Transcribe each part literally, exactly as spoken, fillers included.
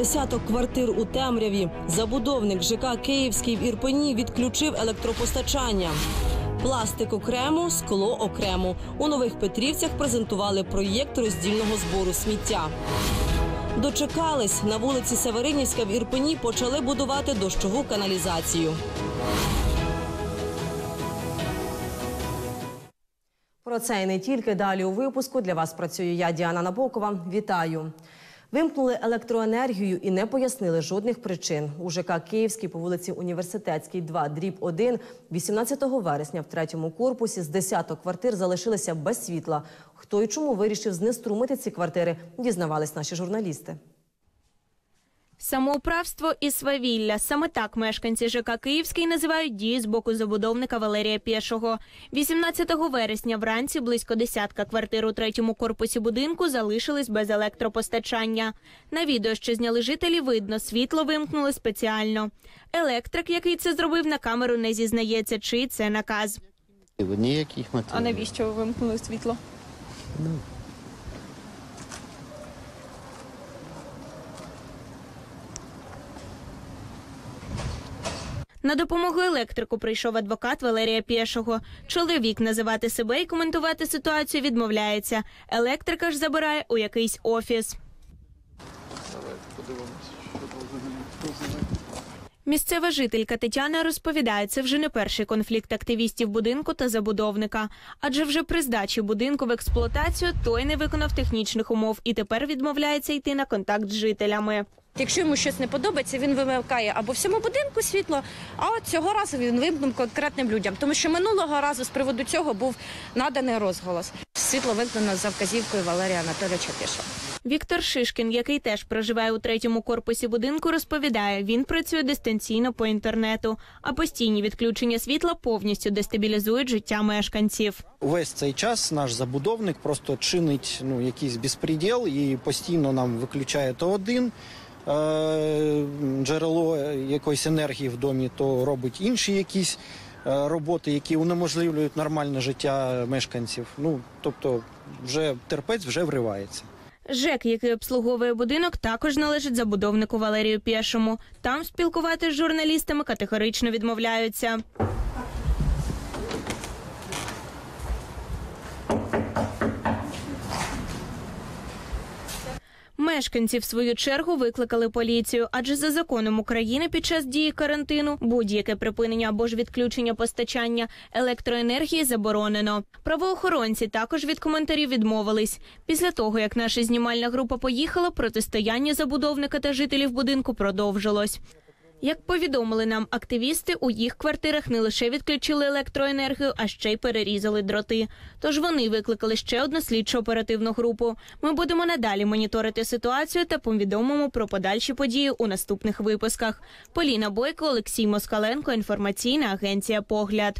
Десяток квартир у темряві. Забудовник ЖК «Київський» в Ірпені відключив електропостачання. Пластик окремо, скло окремо. У Нових Петрівцях презентували проєкт роздільного збору сміття. Дочекались. На вулиці Северинівська в Ірпені почали будувати дощову каналізацію. Про це і не тільки. Далі у випуску. Для вас працюю я, Діана Набокова. Вітаю. Вимкнули електроенергію і не пояснили жодних причин. У ЖК «Київський» по вулиці Університетській два дріб один вісімнадцятого вересня в третьому корпусі з десяток квартир залишилися без світла. Хто і чому вирішив знеструмити ці квартири, дізнавались наші журналісти. Самоуправство і свавілля – саме так мешканці ЖК «Київський» називають дії з боку забудовника Валерія Пєшого. вісімнадцятого вересня вранці близько десятка квартир у третьому корпусі будинку залишились без електропостачання. На відео, що зняли жителі, видно, світло вимкнули спеціально. Електрик, який це зробив, на камеру не зізнається, чи це наказ. Ніяких мотивів. А навіщо вимкнули світло? Ну... На допомогу електрику прийшов адвокат Валерія Пєшого. Чоловік називати себе і коментувати ситуацію відмовляється. Електрика ж забирає у якийсь офіс. Давайте подивимося, що повинні. Місцева жителька Тетяна розповідає, це вже не перший конфлікт активістів будинку та забудовника. Адже вже при здачі будинку в експлуатацію той не виконав технічних умов і тепер відмовляється йти на контакт з жителями. Якщо йому щось не подобається, він вимикає або всьому будинку світло, а цього разу він вимкнув конкретним людям. Тому що минулого разу з приводу цього був наданий розголос. Світло вимкнено за вказівкою Валерія Анатолійовича Пєшова. Віктор Шишкін, який теж проживає у третьому корпусі будинку, розповідає, він працює дистанційно по інтернету, а постійні відключення світла повністю дестабілізують життя мешканців. Весь цей час наш забудовник просто чинить ну, якийсь безпреділ і постійно нам виключає то один е- джерело якоїсь енергії в домі, то робить інші якісь е- роботи, які унеможливлюють нормальне життя мешканців. Ну, тобто вже терпець вже вривається. ЖЕК, який обслуговує будинок, також належить забудовнику Валерію Пєшому. Там спілкуватися з журналістами категорично відмовляються. Мешканці, в свою чергу, викликали поліцію, адже за законом України під час дії карантину будь-яке припинення або ж відключення постачання електроенергії заборонено. Правоохоронці також від коментарів відмовились. Після того, як наша знімальна група поїхала, протистояння забудовника та жителів будинку продовжилось. Як повідомили нам активісти, у їх квартирах не лише відключили електроенергію, а ще й перерізали дроти. Тож вони викликали ще одну слідчо-оперативну групу. Ми будемо надалі моніторити ситуацію та повідомимо про подальші події у наступних випусках. Поліна Бойко, Олексій Москаленко, інформаційна агенція «Погляд».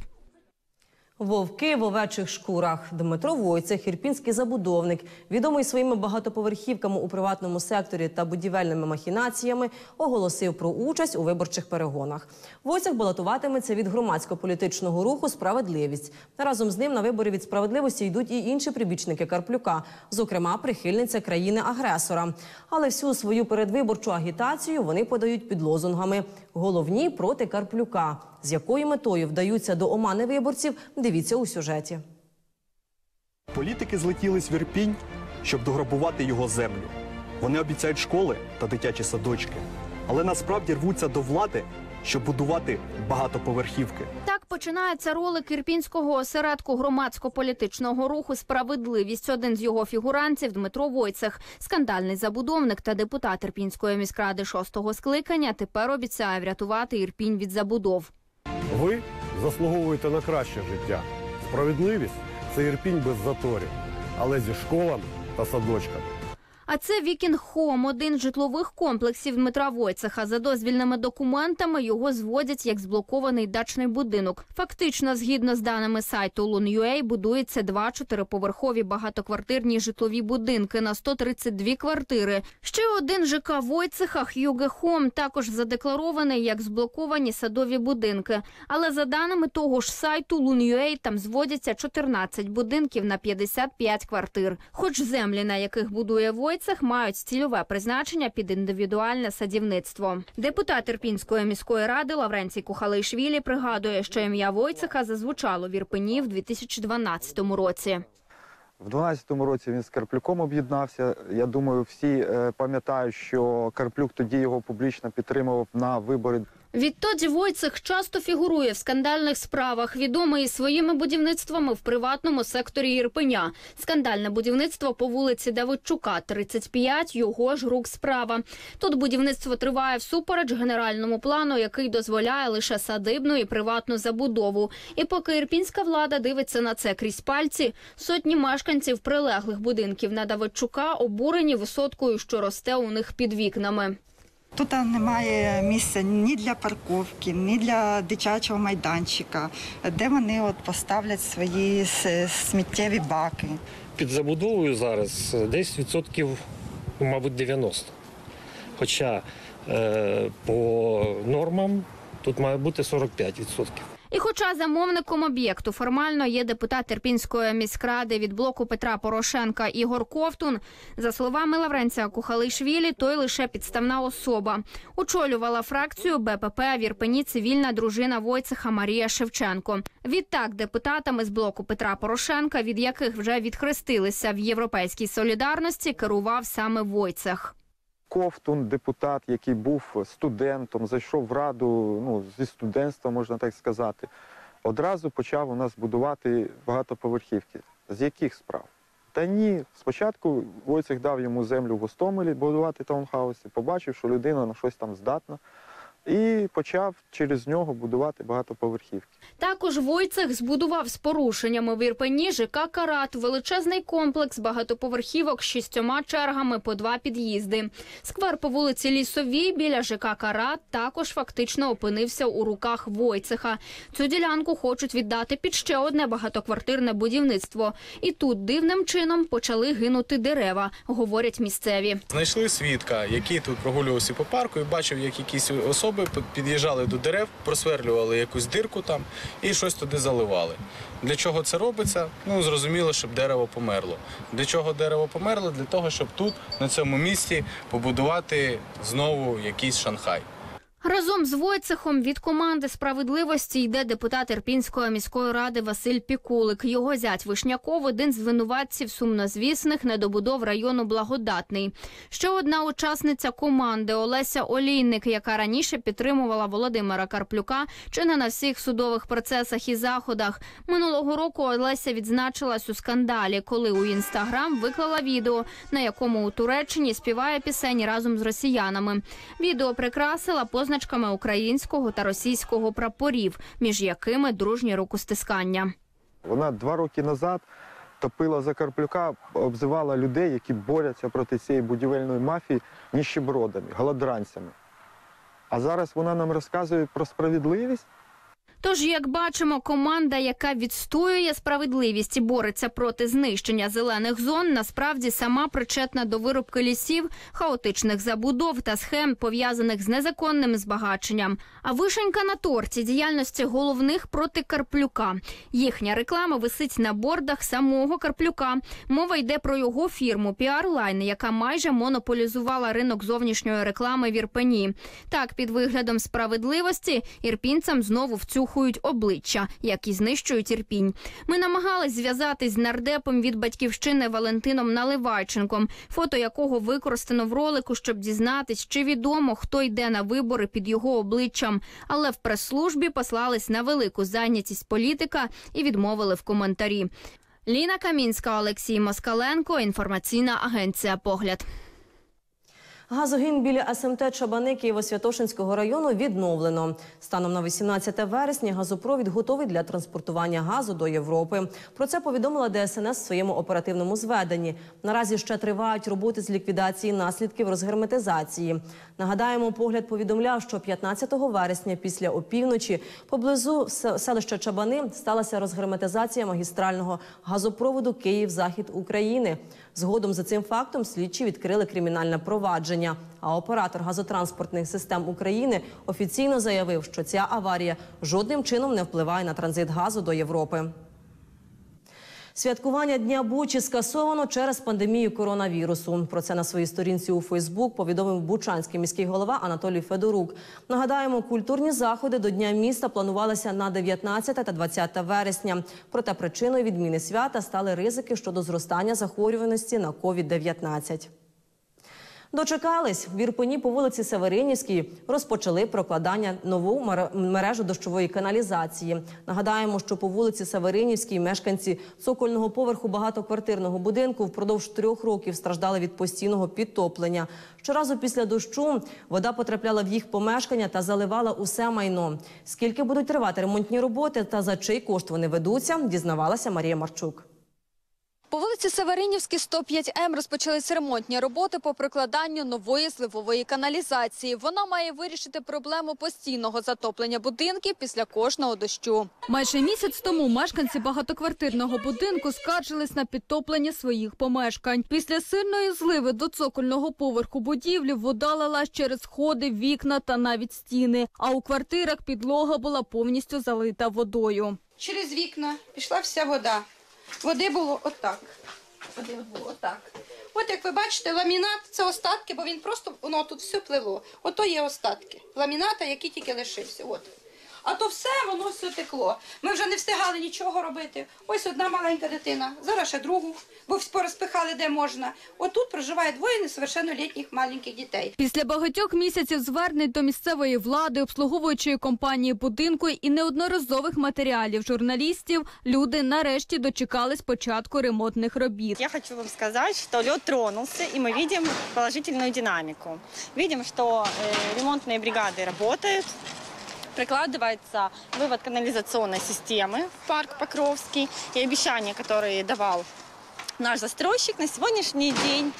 Вовки в овечих шкурах. Дмитро Войцех, ірпінський забудовник, відомий своїми багатоповерхівками у приватному секторі та будівельними махінаціями, оголосив про участь у виборчих перегонах. Войцех балотуватиметься від громадсько-політичного руху «Справедливість». Разом з ним на вибори від «Справедливості» йдуть і інші прибічники Карплюка, зокрема прихильниця країни-агресора. Але всю свою передвиборчу агітацію вони подають під лозунгами «Головні проти Карплюка». З якою метою вдаються до омани виборців, дивіться у сюжеті. Політики злетілись в Ірпінь, щоб дограбувати його землю. Вони обіцяють школи та дитячі садочки. Але насправді рвуться до влади, щоб будувати багатоповерхівки. Так починається ролик ірпінського осередку громадсько-політичного руху «Справедливість». Один з його фігурантів – Дмитро Войцех. Скандальний забудовник та депутат Ірпінської міськради шостого скликання тепер обіцяє врятувати Ірпінь від забудов. Ви заслуговуєте на краще життя. Справедливість – це Ірпінь без заторів, але зі школами та садочками. А це «Вікінг Хом» – один з житлових комплексів Дмитра Войцеха. За дозвільними документами його зводять як зблокований дачний будинок. Фактично, згідно з даними сайту лун крапка ю а, будуються два чотириповерхові багатоквартирні житлові будинки на сто тридцять дві квартири. Ще один ЖК Войцеха «Х'юге Хом» також задекларований як зблоковані садові будинки. Але за даними того ж сайту лун крапка ю а, там зводяться чотирнадцять будинків на п'ятдесят п'ять квартир. Хоч землі, на яких будує Войцех, Войцех мають цільове призначення під індивідуальне садівництво. Депутат Ірпінської міської ради Лаврентій Кухалейшвілі пригадує, що ім'я Войцеха зазвучало в Ірпені в дві тисячі дванадцятому році. В дванадцятому році він з Карплюком об'єднався. Я думаю, всі пам'ятають, що Карплюк тоді його публічно підтримував на вибори. Відтоді Войцех часто фігурує в скандальних справах, відомий своїми будівництвами в приватному секторі Ірпеня. Скандальне будівництво по вулиці Давидчука, тридцять п'ять, його ж рук справа. Тут будівництво триває всупереч генеральному плану, який дозволяє лише садибну і приватну забудову. І поки ірпінська влада дивиться на це крізь пальці, сотні мешканців прилеглих будинків на Давидчука обурені висоткою, що росте у них під вікнами. Тут немає місця ні для парковки, ні для дитячого майданчика, де вони от поставлять свої сміттєві баки. Під забудовою зараз десь відсотків, мабуть, дев'яносто. Хоча е, по нормам тут має бути сорок п'ять відсотків. І хоча замовником об'єкту формально є депутат Ірпінської міськради від блоку Петра Порошенка Ігор Ковтун, за словами Лаврентія Кухалейшвілі, той лише підставна особа. Очолювала фракцію БПП в Ірпені цивільна дружина Войцеха Марія Шевченко. Відтак депутатами з блоку Петра Порошенка, від яких вже відхрестилися в Європейській солідарності, керував саме Войцех. Ковтун, депутат, який був студентом, зайшов в раду, ну, зі студентства, можна так сказати, одразу почав у нас будувати багатоповерхівки. З яких справ? Та ні. Спочатку Войцех дав йому землю в Гостомелі будувати таунхауси, побачив, що людина на щось там здатна, і почав через нього будувати багатоповерхівки. Також Войцех збудував з порушеннями в Ірпені ЖК «Карат» – величезний комплекс багатоповерхівок з шістьома чергами по два під'їзди. Сквер по вулиці Лісовій біля ЖК «Карат» також фактично опинився у руках Войцеха. Цю ділянку хочуть віддати під ще одне багатоквартирне будівництво. І тут дивним чином почали гинути дерева, говорять місцеві. Знайшли свідка, який тут прогулювався по парку і бачив, як якісь особи під'їжджали до дерев, просверлювали якусь дирку там і щось туди заливали. Для чого це робиться? Ну, зрозуміло, щоб дерево померло. Для чого дерево померло? Для того, щоб тут, на цьому місці, побудувати знову якийсь Шанхай. Разом з Войцехом від команди «Справедливості» йде депутат Ірпінської міської ради Василь Пікулик. Його зять Вишняков – один з винуватців сумнозвісних недобудов району Благодатний. Ще одна учасниця команди – Олеся Олійник, яка раніше підтримувала Володимира Карплюка чи не на всіх судових процесах і заходах. Минулого року Олеся відзначилась у скандалі, коли у Інстаграм виклала відео, на якому у Туреччині співає пісень разом з росіянами. Відео прикрасила позначками Значками українського та російського прапорів, між якими дружні рукостискання. Вона два роки назад топила за Карплюка, обзивала людей, які борються проти цієї будівельної мафії, ніщебродами, голодранцями. А зараз вона нам розказує про справедливість. Тож, як бачимо, команда, яка відстоює справедливість і бореться проти знищення зелених зон, насправді сама причетна до вирубки лісів, хаотичних забудов та схем, пов'язаних з незаконним збагаченням. А вишенька на торті – діяльності головних проти Карплюка. Їхня реклама висить на бордах самого Карплюка. Мова йде про його фірму «Піарлайн», яка майже монополізувала ринок зовнішньої реклами в Ірпені. Так, під виглядом справедливості ірпінцям знову вцю обличчя, які знищують Ірпінь. Ми намагались зв'язатись з нардепом від «Батьківщини» Валентином Наливайченком, фото якого використано в ролику, щоб дізнатись, чи відомо, хто йде на вибори під його обличчям. Але в прес-службі послались на велику зайнятість політика і відмовили в коментарі. Ліна Камінська, Олексій Москаленко, інформаційна агенція «Погляд». Газогін біля ес ем те Чабани Києво-Святошинського району відновлено. Станом на вісімнадцяте вересня газопровід готовий для транспортування газу до Європи. Про це повідомила де ес ен ес в своєму оперативному зведенні. Наразі ще тривають роботи з ліквідації наслідків розгерметизації. Нагадаємо, «Погляд» повідомляв, що п'ятнадцятого вересня після опівночі поблизу селища Чабани сталася розгерметизація магістрального газопроводу «Київ-Захід України». Згодом за цим фактом слідчі відкрили кримінальне провадження. А оператор газотранспортних систем України офіційно заявив, що ця аварія жодним чином не впливає на транзит газу до Європи. Святкування Дня Бучі скасовано через пандемію коронавірусу. Про це на своїй сторінці у Фейсбук повідомив бучанський міський голова Анатолій Федорук. Нагадаємо, культурні заходи до Дня міста планувалися на дев'ятнадцяте та двадцяте вересня. Проте причиною відміни свята стали ризики щодо зростання захворюваності на ковід дев'ятнадцять. Дочекались. В Ірпені по вулиці Северинівській розпочали прокладання нову мережу дощової каналізації. Нагадаємо, що по вулиці Северинівській мешканці цокольного поверху багатоквартирного будинку впродовж трьох років страждали від постійного підтоплення. Щоразу після дощу вода потрапляла в їх помешкання та заливала усе майно. Скільки будуть тривати ремонтні роботи та за чий кошт вони ведуться, дізнавалася Марія Марчук. По вулиці Северинівській сто п'ять М розпочалися ремонтні роботи по прокладанню нової зливової каналізації. Вона має вирішити проблему постійного затоплення будинків після кожного дощу. Майже місяць тому мешканці багатоквартирного будинку скаржились на підтоплення своїх помешкань. Після сильної зливи до цокольного поверху будівлі вода лилась через сходи, вікна та навіть стіни. А у квартирах підлога була повністю залита водою. Через вікна пішла вся вода. Води було отак. Води було отак. От як ви бачите, ламінат – це остатки, бо він просто, воно тут все пливло. Ото є остатки ламіната, який тільки лишився. От. А то все, воно все текло. Ми вже не встигали нічого робити. Ось одна маленька дитина, зараз ще другу, бо порозпихали де можна. Отут проживає двоє несовершеннолітніх маленьких дітей. Після багатьох місяців звернень до місцевої влади, обслуговуючої компанії будинку і неодноразових матеріалів журналістів, люди нарешті дочекались початку ремонтних робіт. Я хочу вам сказати, що лід тронувся і ми бачимо положительну динаміку. Бачимо, що ремонтні бригади працюють. Прикладывается вывод канализационной системы в парк Покровский и обещания, которые давал наш застройщик, на сегодняшний день,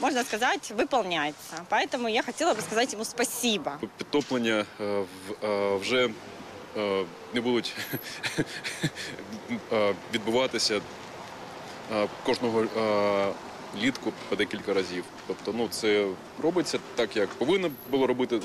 можно сказать, выполняется. Поэтому я хотела бы сказать ему спасибо. Підтоплення вже не будуть відбуватися кожного літку по декілька разів. Тобто, ну, це робиться так, як повинно було робити.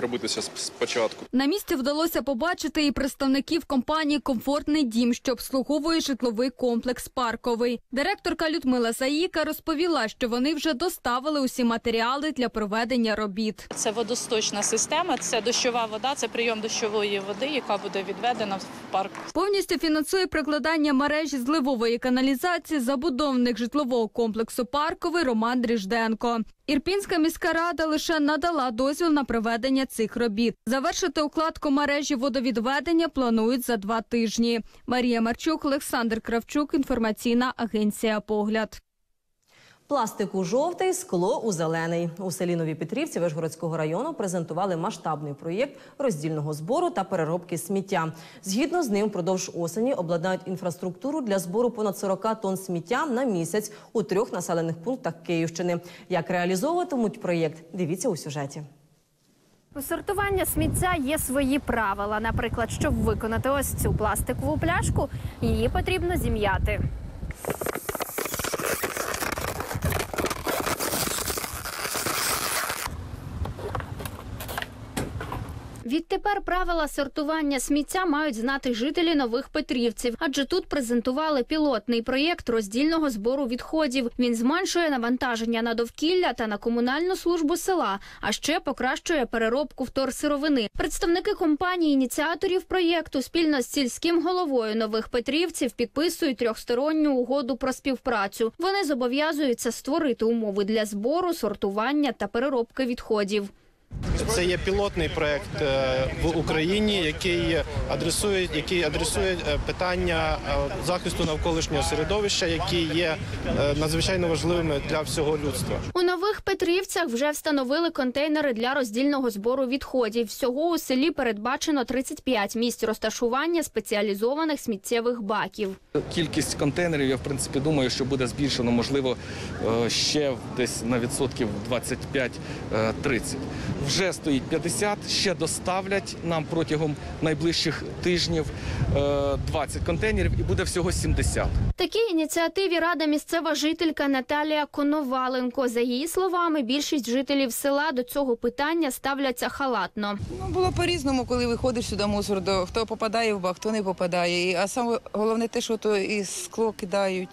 Робитися спочатку. На місці вдалося побачити і представників компанії «Комфортний дім», що обслуговує житловий комплекс «Парковий». Директорка Людмила Заїка розповіла, що вони вже доставили усі матеріали для проведення робіт. Це водосточна система, це дощова вода, це прийом дощової води, яка буде відведена в парк. Повністю фінансує прокладання мережі зливової каналізації забудовник житлового комплексу «Парковий» Роман Дріжденко. Ірпінська міська рада лише надала дозвіл на проведення цих робіт. Завершити укладку мережі водовідведення планують за два тижні. Марія Марчук, Олександр Кравчук, інформаційна агенція «Погляд». Пластик у жовтий, скло у зелений. У селі Нові Петрівці Вишгородського району презентували масштабний проєкт роздільного збору та переробки сміття. Згідно з ним, впродовж осені обладнають інфраструктуру для збору понад сорок тонн сміття на місяць у трьох населених пунктах Київщини. Як реалізовуватимуть проєкт, дивіться у сюжеті. У сортування сміття є свої правила. Наприклад, щоб виконати ось цю пластикову пляшку, її потрібно зім'яти. Відтепер правила сортування сміття мають знати жителі Нових Петрівців, адже тут презентували пілотний проєкт роздільного збору відходів. Він зменшує навантаження на довкілля та на комунальну службу села, а ще покращує переробку вторсировини. Представники компанії-ініціаторів проєкту спільно з сільським головою Нових Петрівців підписують трьохсторонню угоду про співпрацю. Вони зобов'язуються створити умови для збору, сортування та переробки відходів. Це є пілотний проєкт в Україні, який адресує, який адресує питання захисту навколишнього середовища, які є надзвичайно важливими для всього людства. У Нових Петрівцях вже встановили контейнери для роздільного збору відходів. Всього у селі передбачено тридцять п'ять місць розташування спеціалізованих сміттєвих баків. Кількість контейнерів, я в принципі думаю, що буде збільшено, можливо, ще десь на відсотків двадцять п'ять - тридцять. вже стоїть п'ятдесят, ще доставлять нам протягом найближчих тижнів двадцять контейнерів і буде всього сімдесят. Такій ініціативі рада місцева жителька Наталія Коноваленко. За її словами, більшість жителів села до цього питання ставляться халатно. Ну, було по-різному, коли виходиш сюди мусор, хто попадає в бак, хто не попадає. А саме головне те, що то і скло кидають,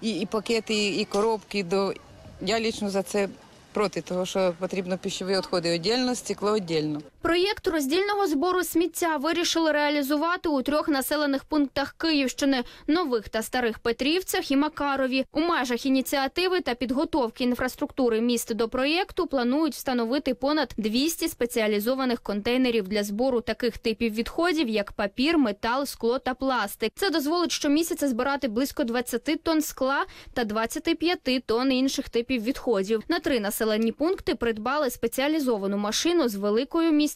і, і пакети, і коробки. До... Я лично за це проти того, що потрібно пищові відходи окремо, стекло окремо. Проєкт роздільного збору сміття вирішили реалізувати у трьох населених пунктах Київщини – Нових та Старих Петрівцях і Макарові. У межах ініціативи та підготовки інфраструктури міст до проєкту планують встановити понад двісті спеціалізованих контейнерів для збору таких типів відходів, як папір, метал, скло та пластик. Це дозволить щомісяця збирати близько двадцять тонн скла та двадцять п'ять тонн інших типів відходів. На три населені пункти придбали спеціалізовану машину з великою місцевістю.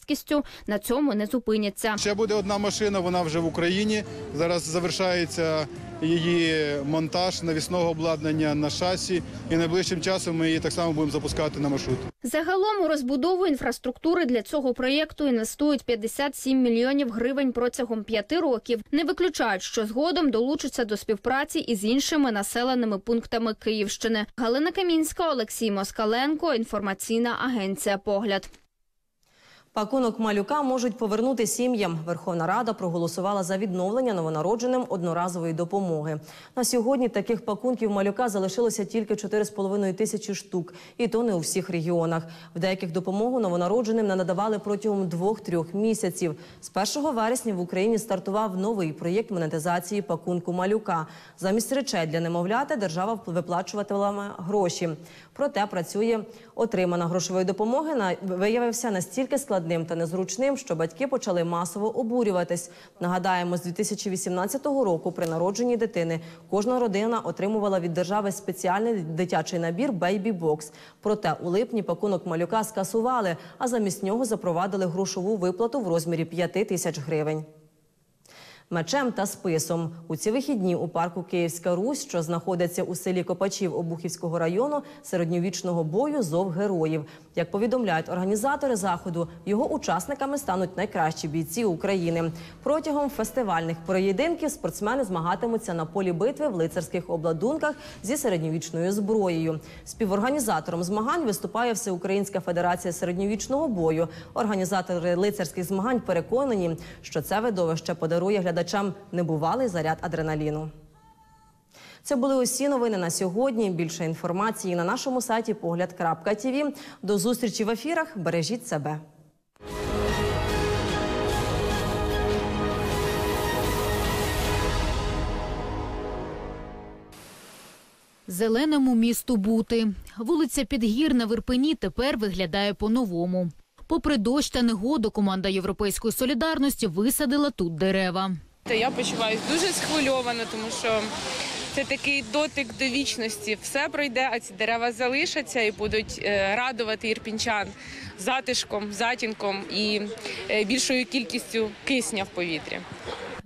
На цьому не зупиняться. Ще буде одна машина, вона вже в Україні. Зараз завершається її монтаж навісного обладнання на шасі. І найближчим часом ми її так само будемо запускати на маршрут. Загалом у розбудову інфраструктури для цього проєкту інвестують п'ятдесят сім мільйонів гривень протягом п'яти років. Не виключають, що згодом долучаться до співпраці із іншими населеними пунктами Київщини. Галина Камінська, Олексій Москаленко, інформаційна агенція «Погляд». Пакунок малюка можуть повернути сім'ям. Верховна Рада проголосувала за відновлення новонародженим одноразової допомоги. На сьогодні таких пакунків малюка залишилося тільки чотири з половиною тисячі штук. І то не у всіх регіонах. В деяких допомогу новонародженим не надавали протягом двох-трьох місяців. З першого вересня в Україні стартував новий проєкт монетизації пакунку малюка. Замість речей для немовляти держава виплачуватиме гроші. Проте працює отримана грошової допомоги виявився настільки складним, та незручним, що батьки почали масово обурюватись. Нагадаємо, з дві тисячі вісімнадцятого року при народженні дитини кожна родина отримувала від держави спеціальний дитячий набір «бейбі-бокс». Проте у липні пакунок малюка скасували, а замість нього запровадили грошову виплату в розмірі п'яти тисяч гривень. Мечем та списом. У ці вихідні у парку «Київська Русь», що знаходиться у селі Копачів Обухівського району, середньовічного бою зов героїв. Як повідомляють організатори заходу, його учасниками стануть найкращі бійці України. Протягом фестивальних поєдинків спортсмени змагатимуться на полі битви в лицарських обладунках зі середньовічною зброєю. Співорганізатором змагань виступає Всеукраїнська федерація середньовічного бою. Організатори лицарських змагань переконані, що це видовище подарує глядачам Глядачам небувалий заряд адреналіну. Це були усі новини на сьогодні. Більше інформації на нашому сайті погляд крапка ті ві. До зустрічі в ефірах. Бережіть себе. Зеленому місту бути. Вулиця Підгірна в Ірпені тепер виглядає по-новому. Попри дощ та негоду, команда Європейської солідарності висадила тут дерева. Я почуваюся дуже схвильовано, тому що це такий дотик до вічності. Все пройде, а ці дерева залишаться і будуть радувати ірпінчан затишком, затінком і більшою кількістю кисня в повітрі.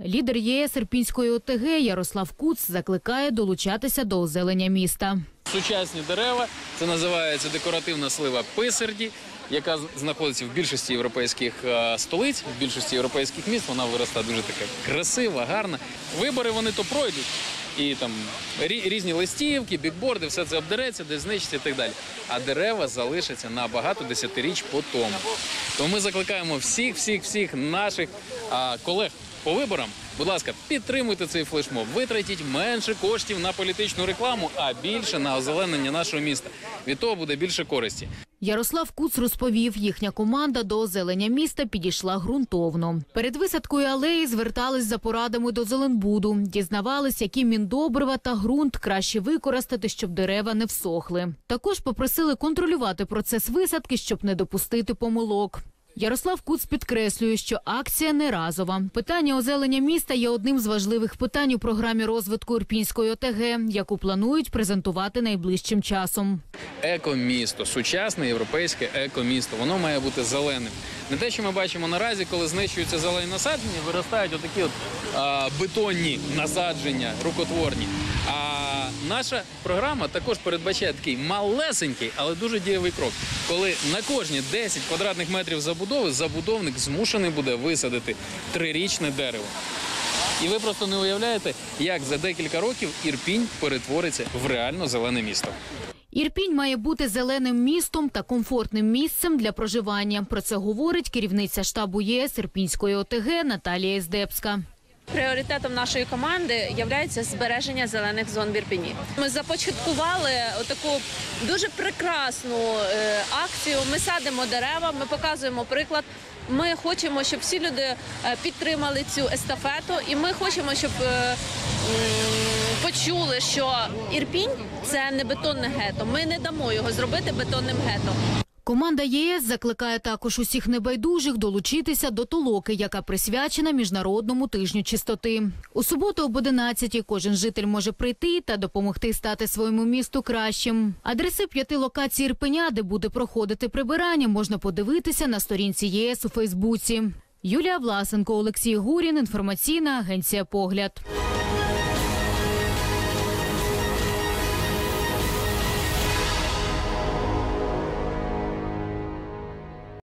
Лідер Є Е С Ірпінської О Те Ге Ярослав Куц закликає долучатися до озелення міста. Сучасні дерева, це називається декоративна слива писарді, яка знаходиться в більшості європейських столиць, в більшості європейських міст. Вона виростає дуже така красива, гарна. Вибори вони то пройдуть. І там різні листівки, бікборди, все це обдереться, десь знищиться і так далі. А дерева залишаться на багато десятиріч по тому. Тому ми закликаємо всіх-всіх-всіх наших а, колег по виборам, будь ласка, підтримуйте цей флешмоб, витратіть менше коштів на політичну рекламу, а більше на озеленення нашого міста. Від того буде більше користі. Ярослав Куц розповів, їхня команда до озелення міста підійшла ґрунтовно. Перед висадкою алеї звертались за порадами до Зеленбуду, дізнавались, які міндобрива та ґрунт краще використати, щоб дерева не всохли. Також попросили контролювати процес висадки, щоб не допустити помилок. Ярослав Куц підкреслює, що акція не разова. Питання озелення міста є одним з важливих питань у програмі розвитку Ірпінської О Те Ге, яку планують презентувати найближчим часом. Екомісто, сучасне європейське екомісто, воно має бути зеленим. Не те, що ми бачимо наразі, коли знищуються зелені насадження, виростають отакі от, а, бетонні насадження, рукотворні. А наша програма також передбачає такий малесенький, але дуже дієвий крок, коли на кожні десять квадратних метрів забудови забудовник змушений буде висадити трирічне дерево. І ви просто не уявляєте, як за декілька років Ірпінь перетвориться в реально зелене місто. Ірпінь має бути зеленим містом та комфортним місцем для проживання. Про це говорить керівниця штабу ЄС Ірпінської О Те Ге Наталія Здебська. Пріоритетом нашої команди є збереження зелених зон в Ірпені. Ми започаткували таку дуже прекрасну акцію. Ми садимо дерева, ми показуємо приклад. Ми хочемо, щоб всі люди підтримали цю естафету, і ми хочемо, щоб почули, що Ірпінь – це не бетонне гетто. Ми не дамо його зробити бетонним гетто. Команда ЄС закликає також усіх небайдужих долучитися до толоки, яка присвячена Міжнародному тижню чистоти. У суботу об одинадцятій кожен житель може прийти та допомогти стати своєму місту кращим. Адреси п'яти локацій Ірпеня, де буде проходити прибирання, можна подивитися на сторінці ЄС у Фейсбуці. Юлія Власенко, Олексій Гурін, інформаційна агенція «Погляд».